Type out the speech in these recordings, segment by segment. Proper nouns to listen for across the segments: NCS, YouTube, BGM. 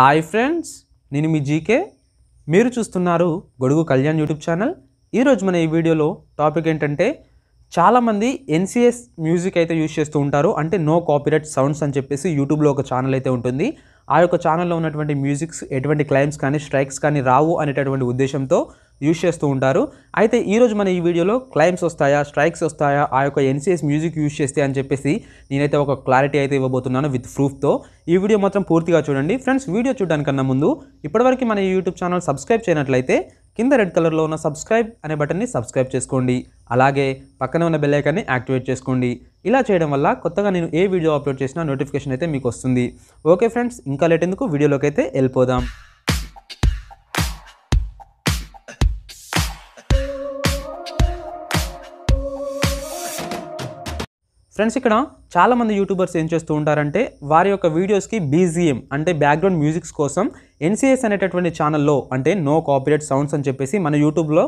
High friends नेनु मी GK मीरु चूस्तुन्नारू गोडुगु कल्याण यूट्यूब चैनल। ई रोजु मन ई वीडियोलो टापिक एंटंटे चाला मंदी NCS म्यूजिक अयिते यूज चेस्तू उंटारू अंटे नो कॉपीराइट साउंड्स अनि चेप्पेसी यूट्यूब लो ओक चानल अयिते उंटुंदी। आ योक्क चानल लो उन्नटुवंटि म्यूजिक्स एटुवंटि क्लेम्स कानी स्ट्राइक्स कानी रावु अनेटटुवंटि उद्देशंतो यूज चेस्तू उंटारू। अयिते ई रोजु मन ई वीडियोलो क्लेम्स वस्ताया स्ट्राइक्स वस्ताया आ योक्क NCS म्यूजिक यूज चेस्ते अनि चेप्पेसी नेनैते ओक क्लारिटी अयिते इव्वबोतुन्नानु वित् प्रूफ तो। ई वीडियो मात्रम पूर्तिगा चूडंडी फ्रेंड्स। वीडियो चूडडानिकन्ना मुंदु इप्पटिवरकु मन ई यूट्यूब चानल सब्स्क्राइब चेयनट्लयिते కింద రెడ్ కలర్ లో ఉన్న సబ్స్క్రైబ్ అనే బటన్ ని సబ్స్క్రైబ్ చేసుకోండి, అలాగే పక్కనే ఉన్న బెల్ ఐకాన్ ని యాక్టివేట్ చేసుకోండి। ఇలా చేయడం వల్ల కొత్తగా నేను ఏ వీడియో అప్లోడ్ చేసినా నోటిఫికేషన్ అయితే మీకు వస్తుంది। ఓకే ఫ్రెండ్స్, ఇంకా లేట్ ఎందుకు వీడియోలోకి అయితే వెళ్ళిపోదాం। ఫ్రెండ్స్, ఇక్కడ చాలా మంది యూట్యూబర్స్ ఏం చేస్తూ ఉంటారంటే వారి యొక్క వీడియోస్ కి BGM అంటే బ్యాక్గ్రౌండ్ మ్యూజిక్స్ కోసం NCS అనేటటువంటి ఛానల్లో అంటే నో కాపీరైట్ సౌండ్స్ అని చెప్పేసి మన యూట్యూబ్ లో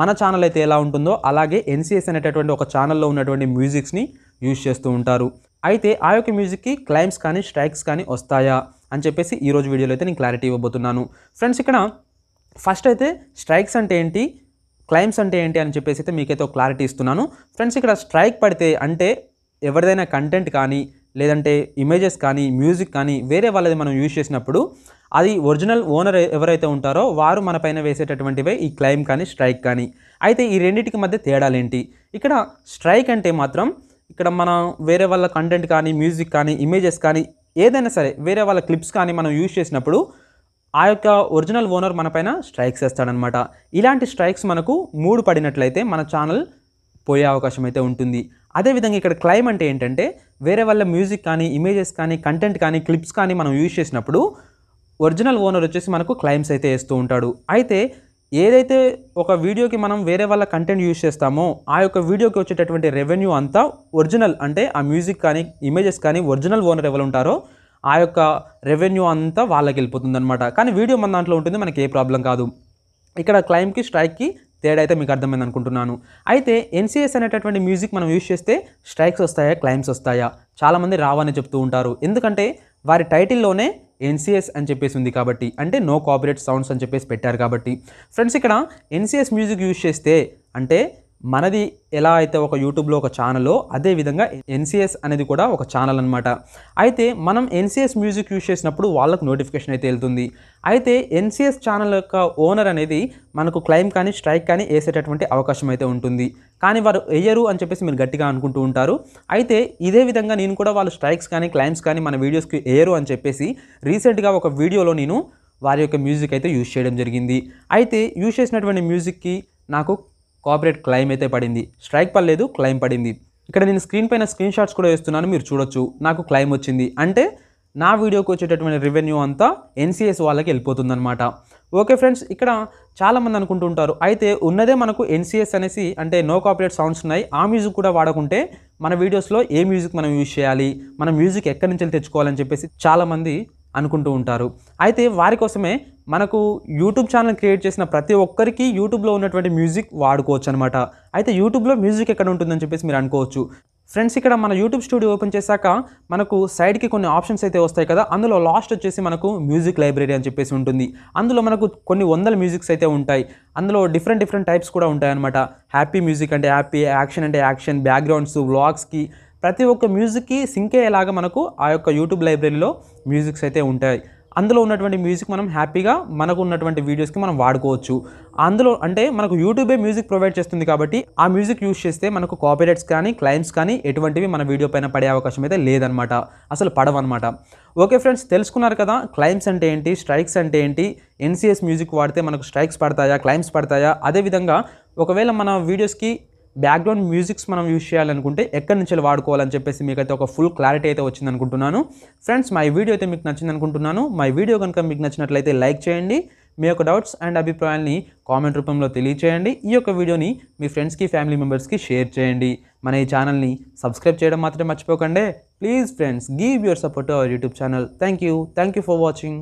మన ఛానల్ అయితే ఎలా ఉంటుందో అలాగే NCS అనేటటువంటి ఒక ఛానల్లో ఉన్నటువంటి మ్యూజిక్స్ ని యూజ్ చేస్తూ ఉంటారు। అయితే ఆ యొక్క మ్యూజిక్ కి క్లైమ్స్ కానీ స్ట్రైక్స్ కానీ వస్తాయా అని చెప్పేసి ఈ రోజు వీడియోలో అయితే నేను క్లారిటీ ఇవ్వబోతున్నాను। ఫ్రెండ్స్, ఇక్కడ ఫస్ట్ అయితే స్ట్రైక్స్ అంటే ఏంటి క్లైమ్స్ అంటే ఏంటి అని చెప్పేసి అయితే మీకైతే ఒక క్లారిటీ ఇస్తున్నాను। ఫ్రెండ్స్, ఇక్కడ స్ట్రైక్ పడితే అంటే ఎవరిదైనా కంటెంట్ కానీ లేదంటే ఇమేజెస్ కానీ మ్యూజిక్ కానీ వేరే వాళ్ళది మనం యూజ్ చేసినప్పుడు అది ఒరిజినల్ ఓనర్ ఎవరైతే ఉంటారో వారు మన పైన వేసేటటువంటివే ఈ క్లెయిమ్ కానీ స్ట్రైక్ కానీ। అయితే ఈ రెండింటికి మధ్య తేడాలేంటి? ఇక్కడ స్ట్రైక్ అంటే మాత్రం ఇక్కడ మనం వేరే వాళ్ళ కంటెంట్ కానీ మ్యూజిక్ కానీ ఇమేజెస్ కానీ ఏదైనా సరే వేరే వాళ్ళ క్లిప్స్ కానీ మనం యూజ్ చేసినప్పుడు ఆ యొక్క ఒరిజినల్ ఓనర్ మన పైన స్ట్రైక్స్ వేస్తాడనమాట। ఇలాంటి స్ట్రైక్స్ మనకు 3 పడినట్లయితే మన ఛానల్ పోయే అవకాశం అయితే ఉంటుంది। అదేవిధంగా ఇక్కడ క్లైమ్ అంటే ఏంటంటే వేరే వాళ్ళ మ్యూజిక్ కానీ ఇమేజెస్ కానీ కంటెంట్ కానీ క్లిప్స్ కానీ మనం యూజ్ చేసినప్పుడు ఒరిజినల్ ఓనర్ వచ్చేసి మనకు క్లైమ్స్ అయితే వేస్తూ ఉంటాడు। అయితే ఏదైతే ఒక వీడియోకి మనం వేరే వాళ్ళ కంటెంట్ యూజ్ చేస్తామో ఆ యొక్క వీడియోకి వచ్చేటటువంటి రెవెన్యూ అంతా ఒరిజినల్ అంటే ఆ మ్యూజిక్ కానీ ఇమేజెస్ కానీ ఒరిజినల్ ఓనర్ ఎవరు ఉంటారో ఆ యొక్క రెవెన్యూ అంతా వాళ్ళకి వెళ్ళిపోతుంది అనమాట। కానీ వీడియో మన దాంట్లో ఉంటుంది, మనకి ఏ ప్రాబ్లం కాదు। ఇక్కడ క్లైమ్కి స్ట్రైక్కి తేడా అయితే మీకు అర్థమైంది అనుకుంటున్నాను। అయితే NCS అనేటటువంటి మ్యూజిక్ మనం యూజ్ చేస్తే స్ట్రైక్స్ వస్తాయా క్లైమ్స్ వస్తాయా? చాలామంది రావని చెప్తూ ఉంటారు, ఎందుకంటే వారి టైటిల్లోనే NCS అని చెప్పేసి ఉంది కాబట్టి అంటే నో కాపీరైట్ సౌండ్స్ అని చెప్పేసి పెట్టారు కాబట్టి। ఫ్రెండ్స్, ఇక్కడ NCS మ్యూజిక్ యూజ్ చేస్తే అంటే మనది ఎలా అయితే ఒక యూట్యూబ్లో ఒక ఛానలో అదేవిధంగా NCS అనేది కూడా ఒక ఛానల్ అనమాట। అయితే మనం NCS మ్యూజిక్ యూజ్ చేసినప్పుడు వాళ్ళకు నోటిఫికేషన్ అయితే వెళ్తుంది। అయితే NCS ఛానల్ యొక్క ఓనర్ అనేది మనకు క్లైమ్ కానీ స్ట్రైక్ కానీ వేసేటటువంటి అవకాశం అయితే ఉంటుంది, కానీ వారు వేయరు అని చెప్పేసి మీరు గట్టిగా అనుకుంటూ ఉంటారు। అయితే ఇదే విధంగా నేను కూడా వాళ్ళు స్ట్రైక్స్ కానీ క్లైమ్స్ కానీ మన వీడియోస్కి వేయరు అని చెప్పేసి రీసెంట్గా ఒక వీడియోలో నేను వారి యొక్క మ్యూజిక్ అయితే యూజ్ చేయడం జరిగింది। అయితే యూజ్ చేసినటువంటి మ్యూజిక్కి నాకు కాపీరైట్ క్లైమ్ అయితే పడింది, స్ట్రైక్ పడలేదు క్లైమ్ పడింది। ఇక్కడ నేను స్క్రీన్ పైన స్క్రీన్ షాట్స్ కూడా వేస్తున్నాను, మీరు చూడొచ్చు నాకు క్లైమ్ వచ్చింది అంటే నా వీడియోకి వచ్చేటటువంటి రెవెన్యూ అంతా NCS వాళ్ళకి వెళ్ళిపోతుందన్నమాట। ఓకే ఫ్రెండ్స్, ఇక్కడ చాలామంది అనుకుంటూ ఉంటారు అయితే ఉన్నదే మనకు NCS అనేసి అంటే నో కాపీరైట్ సౌండ్స్ ఉన్నాయి, ఆ మ్యూజిక్ కూడా వాడకుంటే మన వీడియోస్లో ఏ మ్యూజిక్ మనం యూజ్ చేయాలి, మన మ్యూజిక్ ఎక్కడి నుంచి తెచ్చుకోవాలని చెప్పేసి చాలామంది అనుకుంటూ ఉంటారు। అయితే వారి కోసమే మనకు యూట్యూబ్ ఛానల్ క్రియేట్ చేసిన ప్రతి ఒక్కరికి యూట్యూబ్లో ఉన్నటువంటి మ్యూజిక్ వాడుకోవచ్చు అనమాట। అయితే యూట్యూబ్లో మ్యూజిక్ ఎక్కడ ఉంటుందని చెప్పేసి మీరు అనుకోవచ్చు। ఫ్రెండ్స్, ఇక్కడ మన యూట్యూబ్ స్టూడియో ఓపెన్ చేశాక మనకు సైడ్కి కొన్ని ఆప్షన్స్ అయితే వస్తాయి కదా, అందులో లాస్ట్ వచ్చేసి మనకు మ్యూజిక్ లైబ్రరీ అని చెప్పేసి ఉంటుంది। అందులో మనకు కొన్ని వందల మ్యూజిక్స్ అయితే ఉంటాయి, అందులో డిఫరెంట్ టైప్స్ కూడా ఉంటాయన్నమాట। హ్యాపీ మ్యూజిక్ అంటే హ్యాపీ, యాక్షన్ అంటే యాక్షన్, బ్యాక్గ్రౌండ్స్ వ్లాగ్స్కి ప్రతి ఒక్క మ్యూజిక్కి సింక్ అయ్యేలాగా మనకు ఆ యొక్క యూట్యూబ్ లైబ్రరీలో మ్యూజిక్స్ అయితే ఉంటాయి। అందులో ఉన్నటువంటి మ్యూజిక్ మనం హ్యాపీగా మనకు ఉన్నటువంటి వీడియోస్కి మనం వాడుకోవచ్చు। అందులో అంటే మనకు యూట్యూబే మ్యూజిక్ ప్రొవైడ్ చేస్తుంది కాబట్టి ఆ మ్యూజిక్ యూజ్ చేస్తే మనకు కాపీరైట్స్ కానీ క్లైమ్స్ కానీ ఎటువంటివి మన వీడియో పైన పడే అవకాశం అయితే లేదనమాట, అసలు పడవన్నమాట। ఓకే ఫ్రెండ్స్, తెలుసుకున్నారు కదా క్లైమ్స్ అంటే ఏంటి, స్ట్రైక్స్ అంటే ఏంటి, NCS మ్యూజిక్ వాడితే మనకు స్ట్రైక్స్ పడతాయా క్లైమ్స్ పడతాయా, అదేవిధంగా ఒకవేళ మన వీడియోస్కి బ్యాక్గ్రౌండ్ మ్యూజిక్స్ మనం యూజ్ చేయాలనుకుంటే ఎక్కడి నుంచి వాడుకోవాలని చెప్పేసి మీకైతే ఒక ఫుల్ క్లారిటీ అయితే వచ్చింది అనుకుంటున్నాను। ఫ్రెండ్స్, మై వీడియో అయితే మీకు నచ్చింది అనుకుంటున్నాను। మై వీడియో కనుక మీకు నచ్చినట్లయితే లైక్ చేయండి, మీ యొక్క డౌట్స్ అండ్ అభిప్రాయాల్ని కామెంట్ రూపంలో తెలియచేయండి। ఈ యొక్క వీడియోని మీ ఫ్రెండ్స్కి ఫ్యామిలీ మెంబర్స్కి షేర్ చేయండి। మన ఈ ఛానల్ని సబ్స్క్రైబ్ చేయడం మాత్రమే మర్చిపోకండి please friends, give your support our YouTube channel. Thank you for watching.